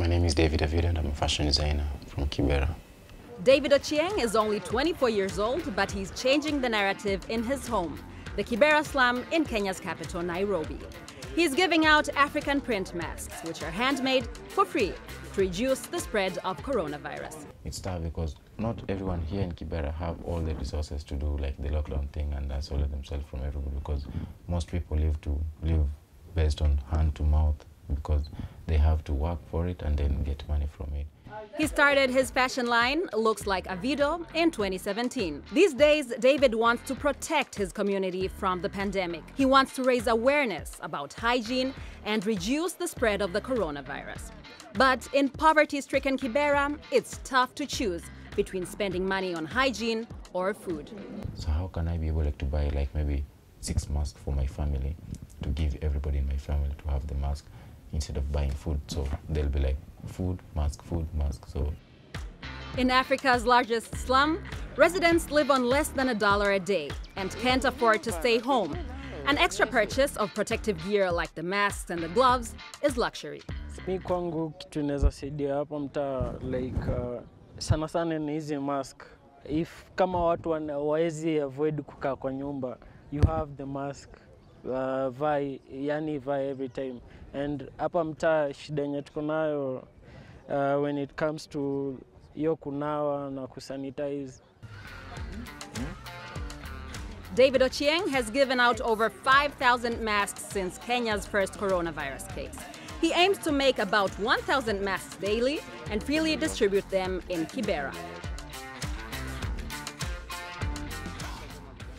My name is David Avido and I'm a fashion designer from Kibera. David Ochieng is only 24 years old, but he's changing the narrative in his home, the Kibera slum in Kenya's capital, Nairobi. He's giving out African print masks, which are handmade for free, to reduce the spread of coronavirus. It's tough because not everyone here in Kibera have all the resources to do like the lockdown thing and isolate themselves from everybody, because most people live based on hand to mouth, because they have to work for it and then get money from it. He started his fashion line, Looks Like Avido, in 2017. These days, David wants to protect his community from the pandemic. He wants to raise awareness about hygiene and reduce the spread of the coronavirus. But in poverty-stricken Kibera, it's tough to choose between spending money on hygiene or food. So how can I be able to buy like maybe 6 masks for my family, to give everybody in my family to have the mask, instead of buying food? So they'll be like, food, mask, food, mask. So in Africa's largest slum, residents live on less than $1 a day and can't afford to stay home. An extra purchase of protective gear like the masks and the gloves is luxury. You have the mask vai every time, and hapa mtaa shida yenye tuko nayo when it comes to hiyo kunawa na kusanitize. David Ochieng has given out over 5,000 masks since Kenya's first coronavirus case. He aims to make about 1,000 masks daily and freely distribute them in Kibera.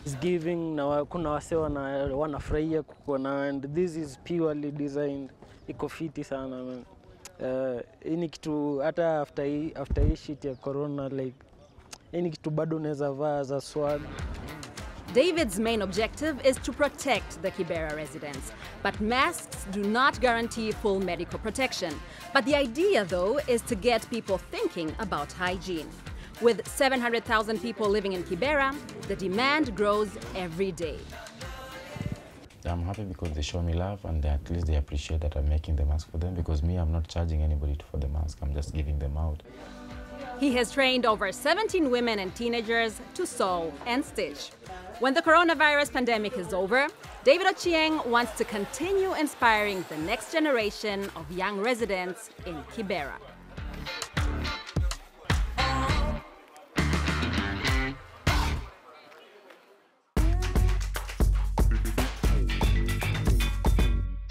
Is giving na kuna wase wanafurahia kukuona, and this is purely designed, iko fiti sana man. Ini kitu hata after hii shit ya corona, like ini kitu bado unaweza vaa za swag. David's main objective is to protect the Kibera residents, but masks do not guarantee full medical protection. But the idea though is to get people thinking about hygiene. With 700,000 people living in Kibera, the demand grows every day. I'm happy because they show me love, and at least they appreciate that I'm making the mask for them, because me, I'm not charging anybody for the mask, I'm just giving them out. He has trained over 17 women and teenagers to sew and stitch. When the coronavirus pandemic is over, David Ochieng wants to continue inspiring the next generation of young residents in Kibera.